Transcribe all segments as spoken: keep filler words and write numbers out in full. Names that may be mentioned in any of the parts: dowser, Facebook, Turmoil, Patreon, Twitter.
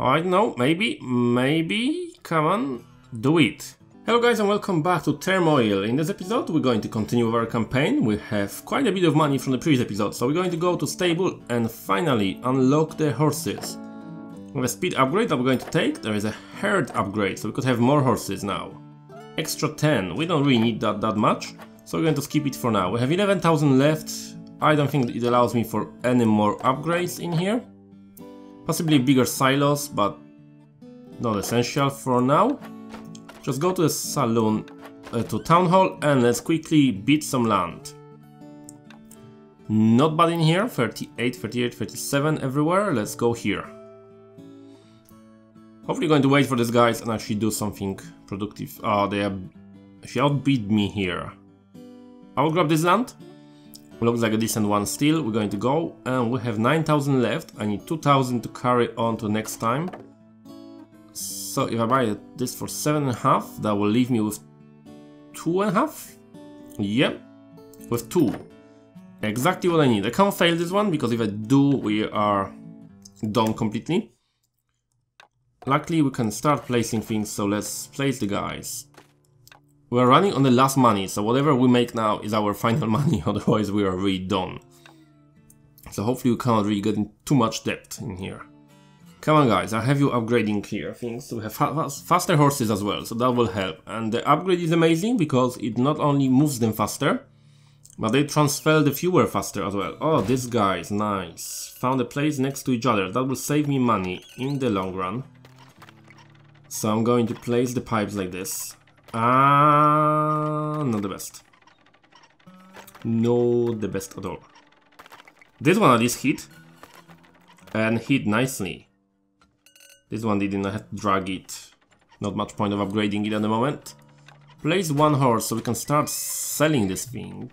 I don't know, maybe, maybe, come on, do it. Hello guys and welcome back to Turmoil. In this episode we're going to continue with our campaign. We have quite a bit of money from the previous episode, so we're going to go to stable and finally unlock the horses. With a speed upgrade that we're going to take, there is a herd upgrade, so we could have more horses now. Extra ten, we don't really need that that much, so we're going to skip it for now. We have eleven thousand left, I don't think it allows me for any more upgrades in here. Possibly bigger silos, but not essential for now. Just go to the saloon, uh, to town hall, and let's quickly beat some land. Not bad in here, thirty-eight, thirty-eight, thirty-seven everywhere, let's go here. Hopefully going to wait for these guys and actually do something productive. Oh, they are, she outbid me here. I will grab this land. Looks like a decent one still. We're going to go and we have nine thousand left. I need two thousand to carry on to next time. So if I buy this for seven and a half, that will leave me with two and a half. Yep, with two. Exactly what I need. I can't fail this one because if I do, we are done completely. Luckily we can start placing things, so let's place the guys. We're running on the last money, so whatever we make now is our final money, otherwise we are really done. So hopefully we cannot really get in too much debt in here. Come on guys, I have you upgrading here things, so we have fa faster horses as well, so that will help. And the upgrade is amazing because it not only moves them faster, but they transfer the fuel faster as well. Oh, these guys, nice. Found a place next to each other, that will save me money in the long run. So I'm going to place the pipes like this. Ah, uh, not the best. Not the best at all. This one at least hit. And hit nicely. This one didn't have to drag it. Not much point of upgrading it at the moment. Place one horse so we can start selling this thing.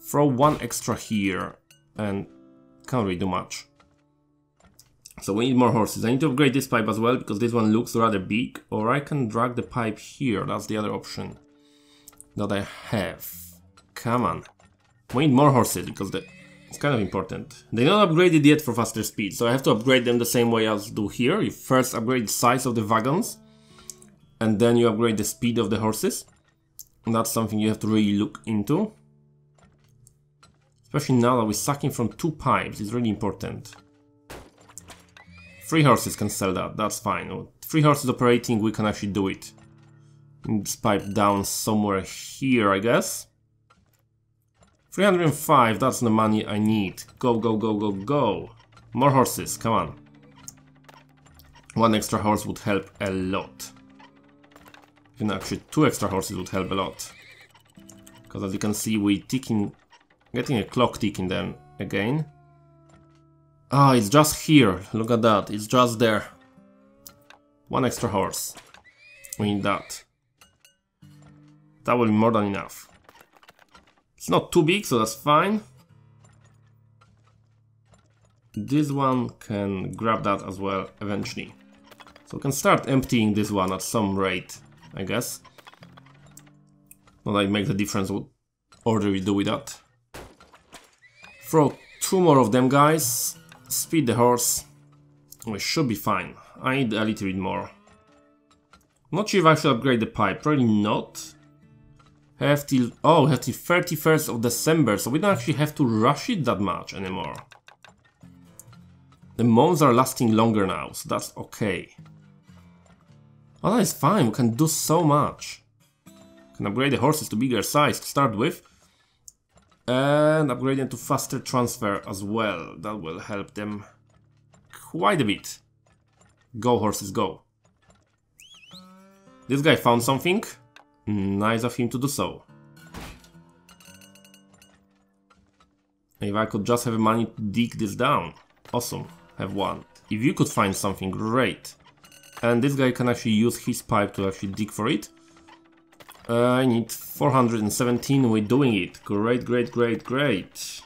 Throw one extra here. And can't really do much. So we need more horses. I need to upgrade this pipe as well, because this one looks rather big. Or I can drag the pipe here, that's the other option that I have. Come on. We need more horses, because the, it's kind of important. They're not upgraded yet for faster speed, so I have to upgrade them the same way as do here. You first upgrade the size of the wagons, and then you upgrade the speed of the horses. And that's something you have to really look into. Especially now that we're sucking from two pipes, it's really important. Three horses can sell that, that's fine. With three horses operating, we can actually do it. This pipe down somewhere here, I guess. three hundred five, that's the money I need. Go, go, go, go, go. More horses, come on. One extra horse would help a lot. And actually two extra horses would help a lot. Because as you can see, we're ticking, getting a clock ticking them again. Ah, oh, it's just here. Look at that. It's just there. One extra horse. We need that. That will be more than enough. It's not too big, so that's fine. This one can grab that as well eventually. So we can start emptying this one at some rate, I guess. Not that it makes a difference what order we do with that. Throw two more of them, guys. Speed the horse. We should be fine. I need a little bit more. Not sure if I should upgrade the pipe. Probably not. Have till oh, we have till thirty-first of December, so we don't actually have to rush it that much anymore. The months are lasting longer now, so that's okay. Oh, that is fine. We can do so much. We can upgrade the horses to bigger size to start with. And upgrade them to faster transfer as well. That will help them quite a bit. Go horses, go. This guy found something. Nice of him to do so. If I could just have money to dig this down. Awesome, have one. If you could find something, great. And this guy can actually use his pipe to actually dig for it. Uh, I need four hundred seventeen, we're doing it. Great, great, great, great.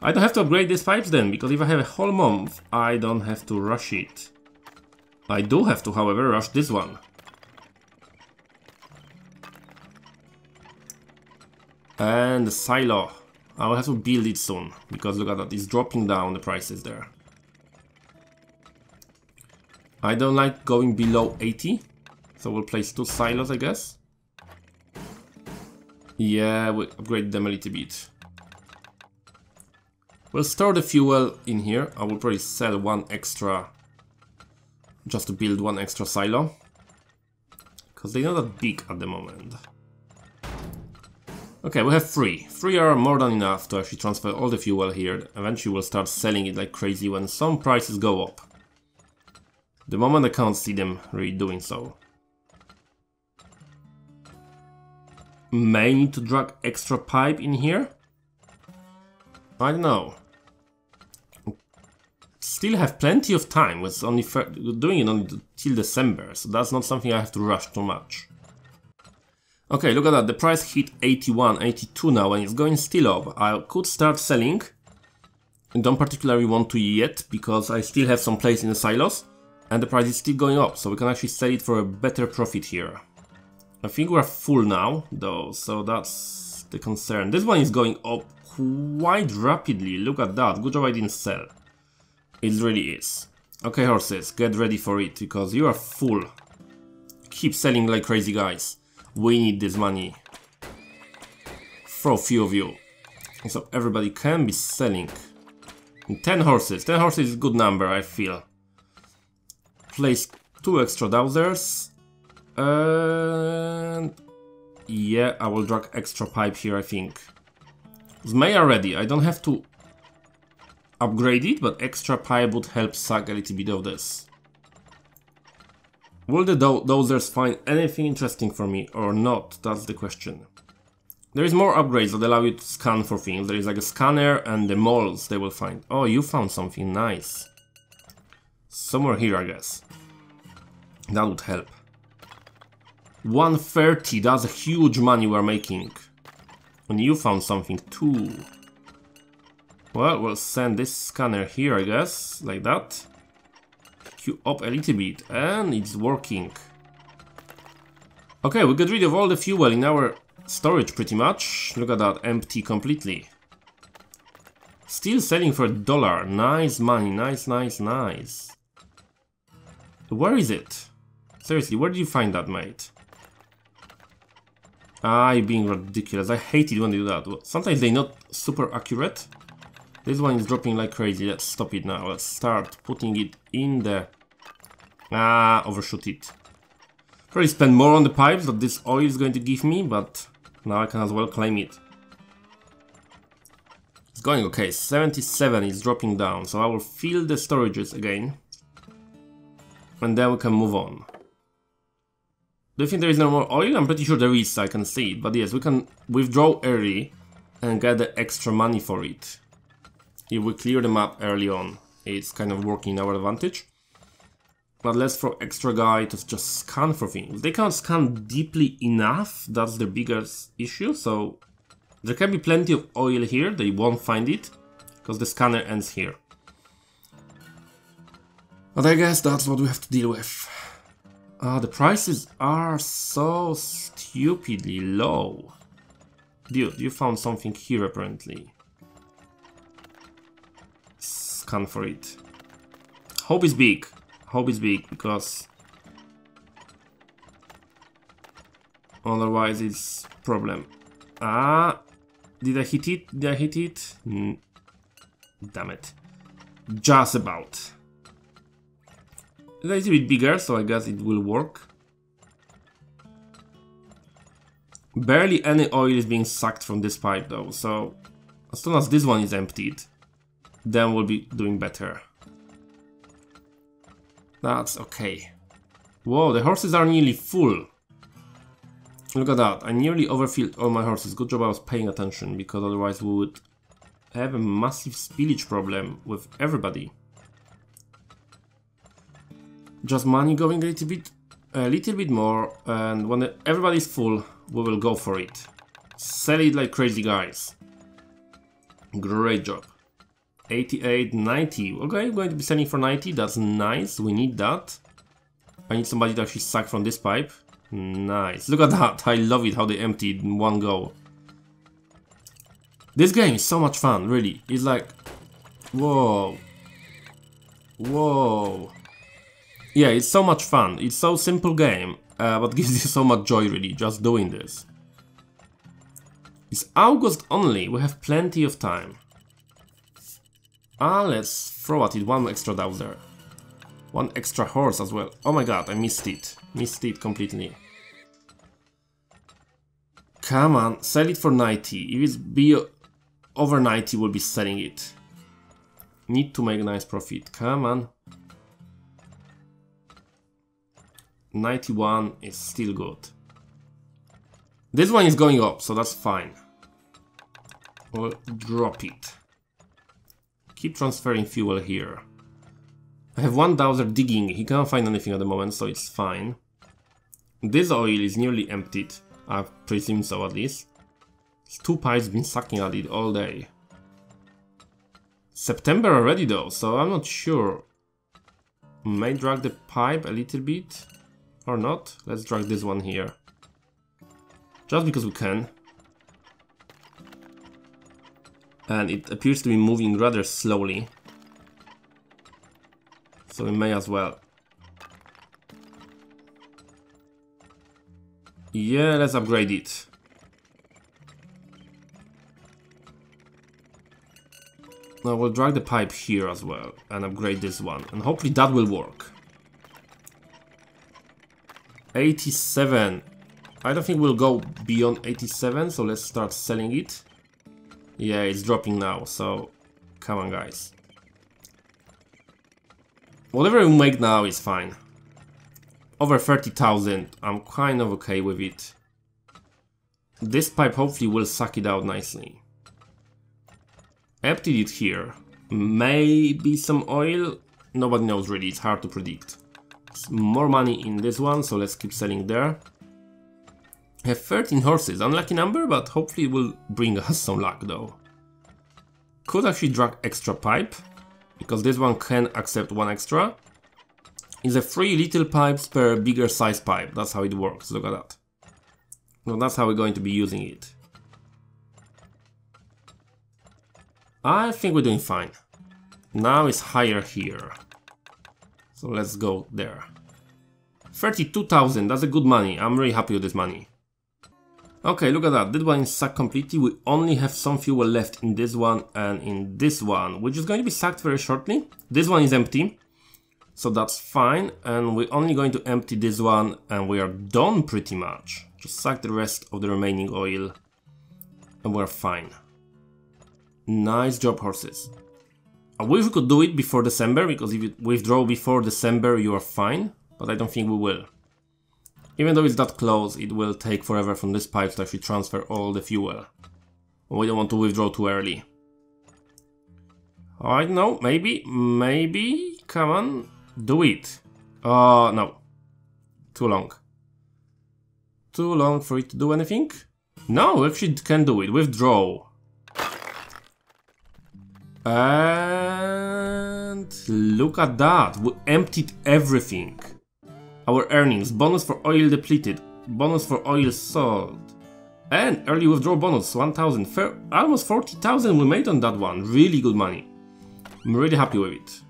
I don't have to upgrade these pipes then, because if I have a whole month, I don't have to rush it. I do have to, however, rush this one. And the silo. I will have to build it soon, because look at that, it's dropping down the prices there. I don't like going below eighty, so we'll place two silos, I guess. Yeah, we'll upgrade them a little bit. We'll store the fuel in here. I will probably sell one extra just to build one extra silo, because they're not that big at the moment. Okay, we have three. Three are more than enough to actually transfer all the fuel here. Eventually we'll start selling it like crazy when some prices go up. The moment I can't see them really doing so. May need to drag extra pipe in here? I don't know. Still have plenty of time. It's only doing it only till December, so that's not something I have to rush too much. Okay, look at that, the price hit eighty-one, eighty-two now, and it's going still up. I could start selling. I don't particularly want to yet, because I still have some place in the silos, and the price is still going up, so we can actually sell it for a better profit here. I think we're full now, though, so that's the concern. This one is going up quite rapidly, look at that, good job I didn't sell. It really is. Okay, horses, get ready for it, because you are full. Keep selling like crazy, guys. We need this money for a few of you, so everybody can be selling. ten horses, ten horses is a good number, I feel. Place two extra dowsers, and yeah, I will drag extra pipe here, I think. It's May already, I don't have to upgrade it, but extra pipe would help suck a little bit of this. Will the do dozers find anything interesting for me or not? That's the question. There is more upgrades that allow you to scan for things. There is like a scanner and the moles they will find. Oh, you found something nice. Somewhere here, I guess. That would help. one thirty, that's a huge money we're making. And you found something too. Well, we'll send this scanner here, I guess, like that. Queue up a little bit, and it's working. Okay, we got rid of all the fuel in our storage pretty much. Look at that, empty completely. Still selling for a dollar. Nice money, nice, nice, nice. Where is it? Seriously, where did you find that, mate? Ah, you're being ridiculous. I hate it when they do that. Sometimes they're not super accurate. This one is dropping like crazy. Let's stop it now. Let's start putting it in the... Ah, overshoot it. Probably spend more on the pipes that this oil is going to give me, but now I can as well claim it. It's going okay. seventy-seven is dropping down, so I will fill the storages again. And then we can move on. Do you think there is no more oil? I'm pretty sure there is, I can see it. But yes, we can withdraw early and get the extra money for it. If we clear the map early on, it's kind of working in our advantage. But let's throw extra guy to just scan for things. They can't scan deeply enough, that's the biggest issue, so... There can be plenty of oil here, they won't find it, because the scanner ends here. But I guess that's what we have to deal with. Ah, the prices are so stupidly low. Dude, you found something here apparently. Scan for it. Hope is big. Hope is big, because otherwise it's a problem. Ah, did I hit it? Did I hit it? Mm. Damn it. Just about. It's a bit bigger, so I guess it will work. Barely any oil is being sucked from this pipe though, so as soon as this one is emptied, then we'll be doing better. That's okay. Whoa, the horses are nearly full. Look at that, I nearly overfilled all my horses. Good job I was paying attention, because otherwise we would have a massive spillage problem with everybody. Just money going a little bit, a little bit more, and when everybody's full, we will go for it. Sell it like crazy, guys. Great job. eighty-eight, ninety. Okay, we're going to be selling for ninety. That's nice. We need that. I need somebody to actually suck from this pipe. Nice. Look at that. I love it how they emptied in one go. This game is so much fun, really. It's like... Whoa. Whoa. Yeah, it's so much fun. It's so simple game, uh, but gives you so much joy really, just doing this. It's August only, we have plenty of time. Ah, let's throw at it one extra down there. One extra horse as well. Oh my god, I missed it. Missed it completely. Come on, sell it for ninety. If it's be over ninety, we'll be selling it. Need to make a nice profit. Come on. ninety-one is still good. This one is going up, so that's fine. We'll drop it. Keep transferring fuel here. I have one Dowser digging, he can't find anything at the moment, so it's fine. This oil is nearly emptied, I presume so at least. These two pipes been sucking at it all day. September already though, so I'm not sure. May drag the pipe a little bit, or not. Let's drag this one here. Just because we can. And it appears to be moving rather slowly, so we may as well. Yeah, let's upgrade it. Now we'll drag the pipe here as well and upgrade this one, and hopefully that will work. eighty-seven. I don't think we'll go beyond eighty-seven, so let's start selling it. Yeah, it's dropping now, so come on guys. Whatever we make now is fine. Over thirty thousand, I'm kind of okay with it. This pipe hopefully will suck it out nicely. Emptied it here. Maybe some oil? Nobody knows really, it's hard to predict. There's more money in this one, so let's keep selling there. I have thirteen horses, unlucky number, but hopefully it will bring us some luck though. Could actually drag extra pipe, because this one can accept one extra. It's a three little pipes per bigger size pipe, that's how it works, look at that. Now that's how we're going to be using it. I think we're doing fine. Now it's higher here. So let's go there. thirty-two thousand, that's a good money, I'm really happy with this money. Okay, look at that, that one is sucked completely, we only have some fuel left in this one and in this one, which is going to be sucked very shortly. This one is empty, so that's fine, and we're only going to empty this one and we are done pretty much. Just suck the rest of the remaining oil and we're fine. Nice job, horses. I wish we could do it before December, because if you withdraw before December you are fine, but I don't think we will. Even though it's that close, it will take forever from this pipe to actually transfer all the fuel. We don't want to withdraw too early. I don't know, maybe, maybe, come on, do it. Oh, uh, no. Too long. Too long for it to do anything? No, we actually can do it, withdraw. And look at that, we emptied everything. Our earnings, bonus for oil depleted, bonus for oil sold, and early withdrawal bonus, one thousand, almost forty thousand we made on that one, really good money. I'm really happy with it.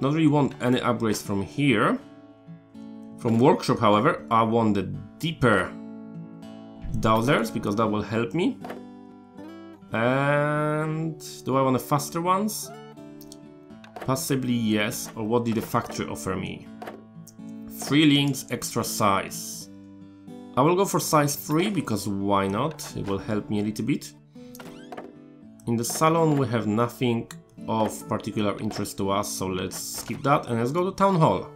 Not really want any upgrades from here. From workshop, however, I want the deeper dowsers, because that will help me. And do I want the faster ones? Possibly yes, or what did the factory offer me? Three links, extra size. I will go for size three, because why not? It will help me a little bit. In the salon we have nothing of particular interest to us, so let's skip that and let's go to town hall.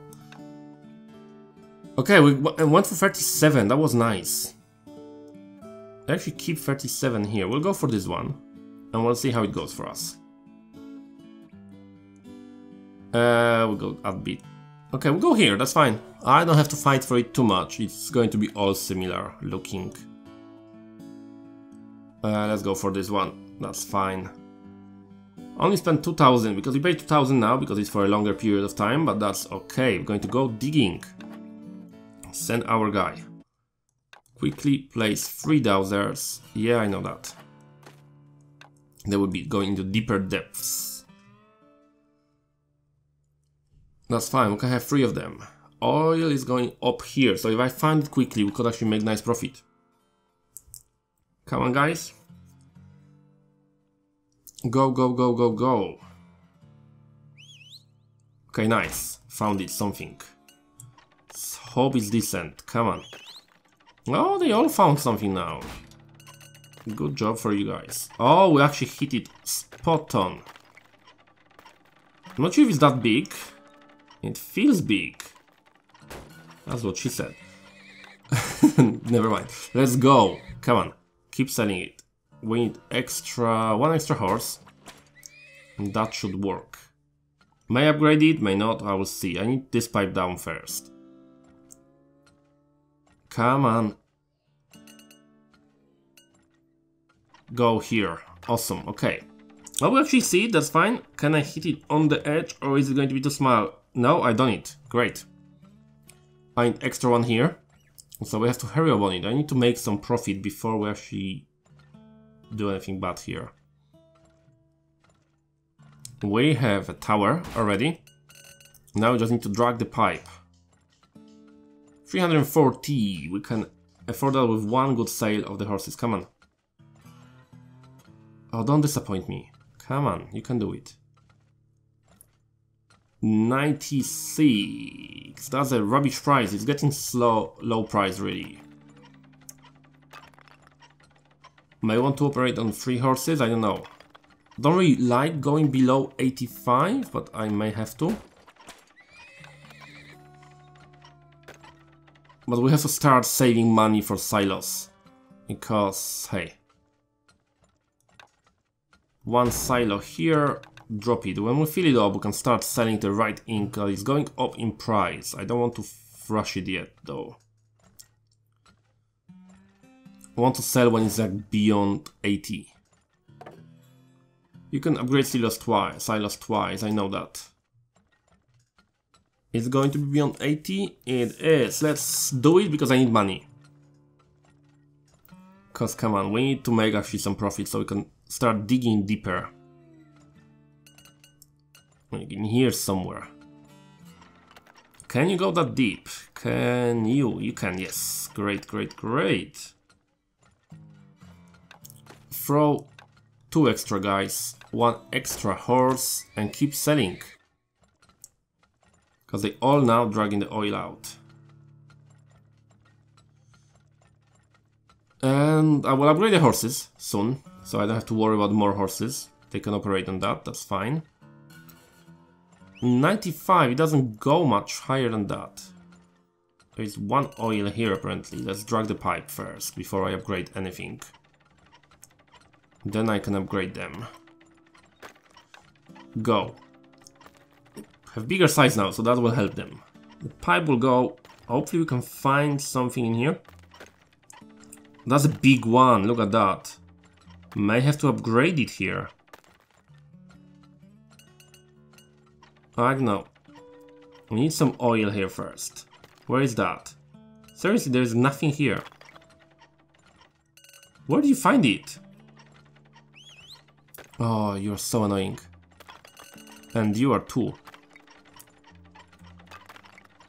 Okay, we went for thirty-seven, that was nice. I actually keep thirty-seven here, we'll go for this one and we'll see how it goes for us. Uh, we'll go a bit. Okay, we'll go here, that's fine. I don't have to fight for it too much, it's going to be all similar looking. Uh, let's go for this one, that's fine. I only spent two thousand, because we paid two thousand now, because it's for a longer period of time, but that's okay. We're going to go digging. Send our guy. Quickly place three dowsers, yeah I know that. They will be going into deeper depths. That's fine, we can have three of them. Oil is going up here, so if I find it quickly, we could actually make nice profit. Come on, guys. Go, go, go, go, go. Okay, nice. Found it, something. Let's hope it's decent. Come on. Oh, they all found something now. Good job for you guys. Oh, we actually hit it spot on. I'm not sure if it's that big. It feels big. That's what she said. Never mind. Let's go. Come on. Keep selling it. We need extra, one extra horse. And that should work. May upgrade it, may not, I will see. I need this pipe down first. Come on. Go here. Awesome, okay. I will actually see it, that's fine. Can I hit it on the edge or is it going to be too small? No, I don't need. Great. I need extra one here. So we have to hurry up on it. I need to make some profit before we actually do anything bad here. We have a tower already. Now we just need to drag the pipe. three hundred forty. We can afford that with one good sale of the horses. Come on. Oh, don't disappoint me. Come on, you can do it. ninety-six. That's a rubbish price. It's getting slow, low price really. May want to operate on three horses, I don't know. Don't really like going below eighty-five, but I may have to. But we have to start saving money for silos. Because, hey. One silo here, drop it. When we fill it up, we can start selling the right ink. It's going up in price. I don't want to rush it yet, though. I want to sell when it's like beyond eighty. You can upgrade silos twice, silos twice, I know that. It's going to be beyond eighty, it is. Let's do it because I need money. Cause come on, we need to make actually some profit so we can start digging deeper. Like in here somewhere. Can you go that deep? Can you? You can, yes. Great, great, great. Throw two extra guys, one extra horse, and keep selling. Because they all now dragging the oil out. And I will upgrade the horses soon, so I don't have to worry about more horses. They can operate on that, that's fine. ninety-five, it doesn't go much higher than that. There's one oil here apparently. Let's drag the pipe first before I upgrade anything. Then I can upgrade them. Go. Have bigger size now, so that will help them. The pipe will go. Hopefully we can find something in here. That's a big one, look at that. May have to upgrade it here. I don't know. We need some oil here first. Where is that? Seriously, there's nothing here. Where do you find it? Oh, you're so annoying. And you are too.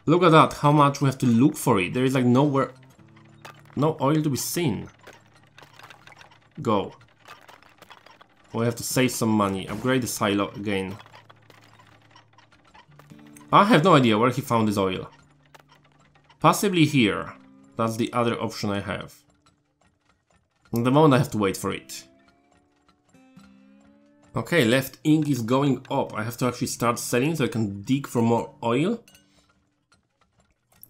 Look at that, how much we have to look for it. There is like nowhere... No oil to be seen. Go. We have to save some money. Upgrade the silo again. I have no idea where he found his oil. Possibly here. That's the other option I have. At the moment I have to wait for it. Okay, left ink is going up. I have to actually start selling so I can dig for more oil.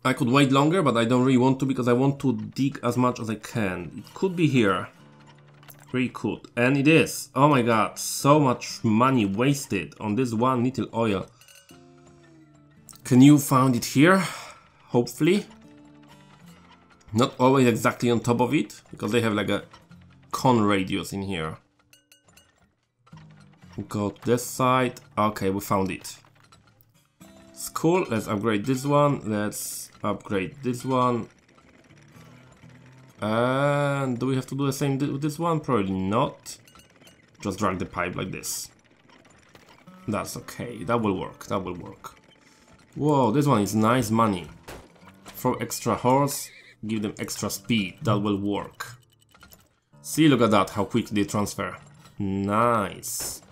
I could wait longer, but I don't really want to because I want to dig as much as I can. It could be here. Really could. And it is. Oh my god, so much money wasted on this one little oil. Can you find it here? Hopefully. Not always exactly on top of it, because they have like a con radius in here. Go to this side. Okay, we found it. It's cool. Let's upgrade this one. Let's upgrade this one. And do we have to do the same with this one? Probably not. Just drag the pipe like this. That's okay. That will work. That will work. Whoa, this one is nice money. Throw extra horse, give them extra speed. That will work. See, look at that, how quick they transfer. Nice.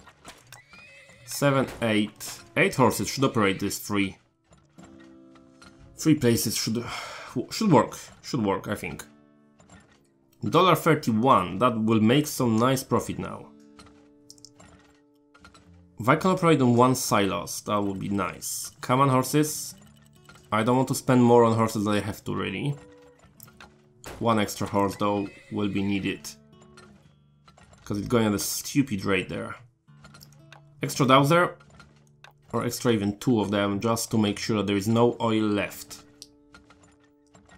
Seven, eight. Eight horses should operate this three. Three places should should work. Should work, I think. one dollar thirty-one, that will make some nice profit now. If I can operate on one silos, that would be nice. Come on, horses. I don't want to spend more on horses than I have to, really. One extra horse, though, will be needed. Because it's going at a stupid rate there. Extra dowser. Or extra even two of them, just to make sure that there is no oil left.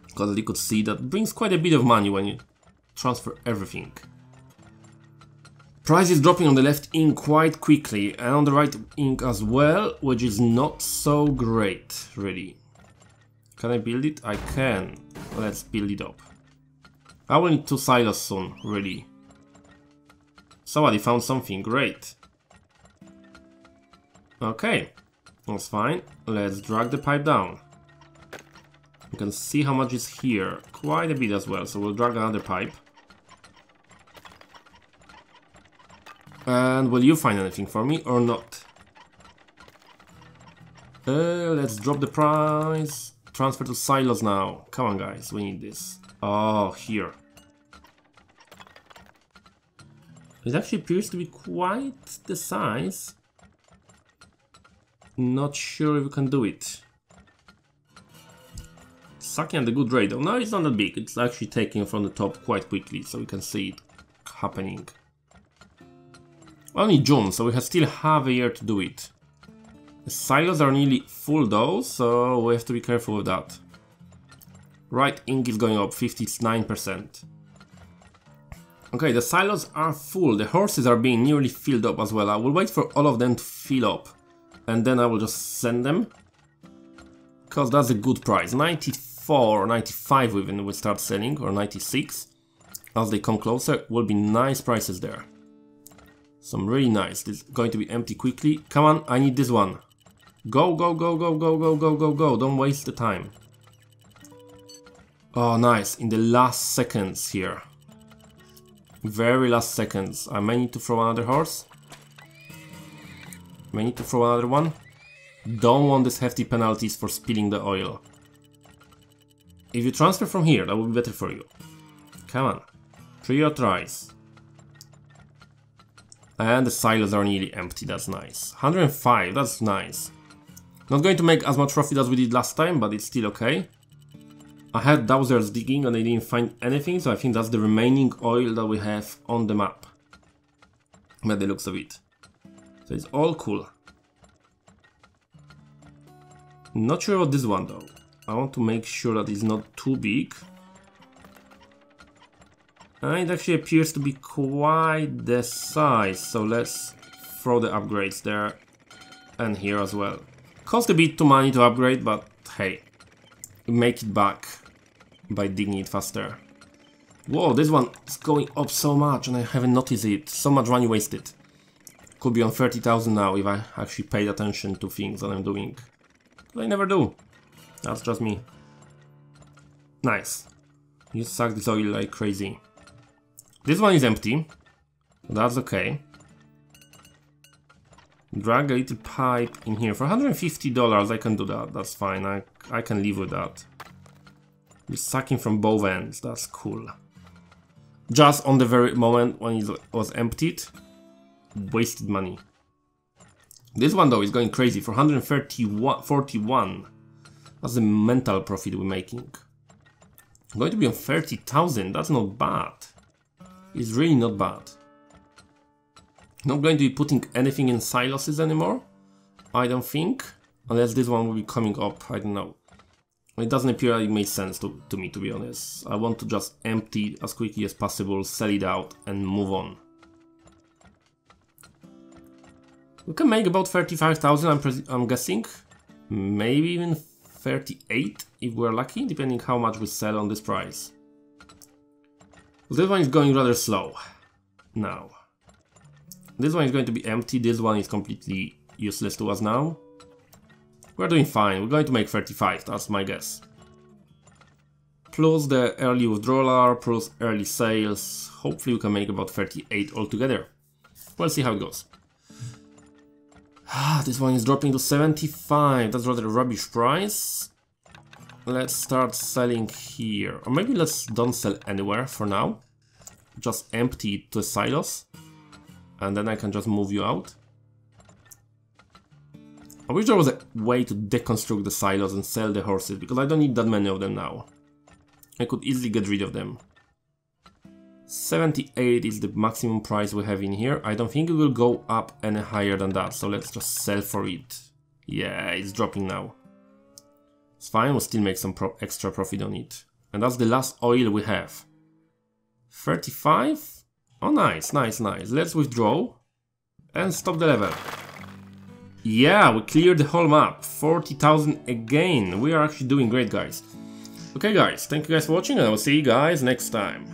Because as you could see, that brings quite a bit of money when you transfer everything. Price is dropping on the left ink quite quickly, and on the right ink as well, which is not so great, really. Can I build it? I can. Let's build it up. I will need two silos soon, really. Somebody found something great. Okay, that's fine. Let's drag the pipe down. You can see how much is here. Quite a bit as well, so we'll drag another pipe. And will you find anything for me or not? Uh, let's drop the price. Transfer to silos now. Come on, guys, we need this. Oh, here. It actually appears to be quite the size. Not sure if we can do it. Sucking at a good rate. No, it's not that big. It's actually taking from the top quite quickly, so we can see it happening. Only June, so we have still half a year to do it. The silos are nearly full though, so we have to be careful with that. Right ink is going up fifty-nine percent. Okay, the silos are full, the horses are being nearly filled up as well. I will wait for all of them to fill up and then I will just send them. Because that's a good price, ninety-four or ninety-five even will start selling, or ninety-six. As they come closer, will be nice prices there. Some really nice. It's going to be empty quickly. Come on, I need this one. Go, go, go, go, go, go, go, go, go. Don't waste the time. Oh, nice. In the last seconds here. Very last seconds. I may need to throw another horse. May need to throw another one. Don't want these hefty penalties for spilling the oil. If you transfer from here, that would be better for you. Come on. Three or tries. And the silos are nearly empty, that's nice. one hundred and five, that's nice. Not going to make as much profit as we did last time, but it's still okay. I had dowsers digging and I didn't find anything, so I think that's the remaining oil that we have on the map. By the looks of it. So it's all cool. Not sure about this one though. I want to make sure that it's not too big. And it actually appears to be quite the size, so let's throw the upgrades there and here as well. Cost a bit too money to upgrade, but hey, make it back by digging it faster. Whoa, this one is going up so much and I haven't noticed it. So much money wasted. Could be on thirty thousand now if I actually paid attention to things that I'm doing. But I never do. That's just me. Nice. You suck this oil like crazy. This one is empty. That's okay. Drag a little pipe in here. For one hundred fifty dollars I can do that. That's fine. I, I can live with that. We're sucking from both ends. That's cool. Just on the very moment when it was emptied. Wasted money. This one though is going crazy. For one hundred forty-one. That's the mental profit we're making. I'm going to be on thirty thousand. That's not bad. It's really not bad. Not going to be putting anything in silos anymore, I don't think. Unless this one will be coming up, I don't know. It doesn't appear that it makes sense to, to me, to be honest. I want to just empty it as quickly as possible, sell it out and move on. We can make about thirty-five thousand, I'm, I'm guessing. Maybe even thirty-eight if we're lucky, depending how much we sell on this price. This one is going rather slow now. This one is going to be empty. This one is completely useless to us now. We're doing fine, we're going to make thirty-five, that's my guess. Plus the early withdrawal, plus early sales, hopefully we can make about thirty-eight altogether. We'll see how it goes. Ah, this one is dropping to seventy-five, that's rather a rubbish price. Let's start selling here, or maybe let's don't sell anywhere for now. Just empty the silos, and then I can just move you out. I wish there was a way to deconstruct the silos and sell the horses, because I don't need that many of them now. I could easily get rid of them. seventy-eight is the maximum price we have in here. I don't think it will go up any higher than that, so let's just sell for it. Yeah, it's dropping now. It's fine, we'll still make some pro extra profit on it. And that's the last oil we have. thirty-five? Oh, nice, nice, nice. Let's withdraw and stop the level. Yeah, we cleared the whole map. forty thousand again. We are actually doing great, guys. Okay, guys, thank you guys for watching, and I will see you guys next time.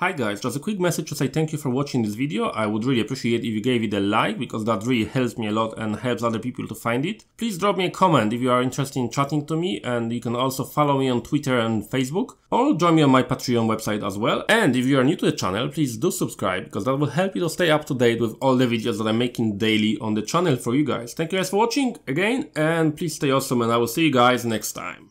Hi guys, just a quick message to say thank you for watching this video. I would really appreciate if you gave it a like, because that really helps me a lot and helps other people to find it. Please drop me a comment if you are interested in chatting to me, and you can also follow me on Twitter and Facebook, or join me on my Patreon website as well. And if you are new to the channel, please do subscribe, because that will help you to stay up to date with all the videos that I'm making daily on the channel for you guys. Thank you guys for watching again, and please stay awesome, and I will see you guys next time.